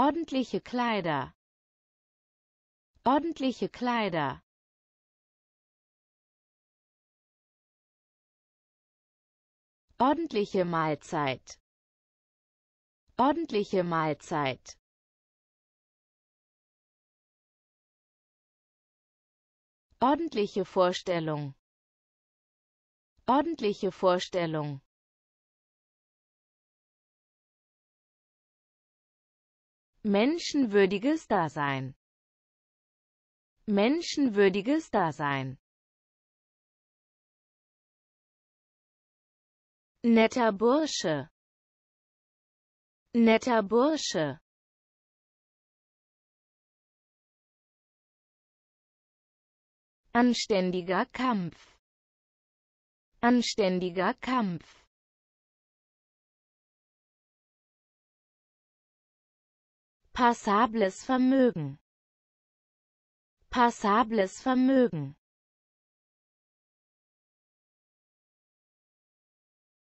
Ordentliche Kleider. Ordentliche Kleider. Ordentliche Mahlzeit. Ordentliche Mahlzeit. Ordentliche Vorstellung. Ordentliche Vorstellung. Menschenwürdiges Dasein. Menschenwürdiges Dasein. Netter Bursche. Netter Bursche. Anständiger Kampf. Anständiger Kampf. Passables Vermögen. Passables Vermögen.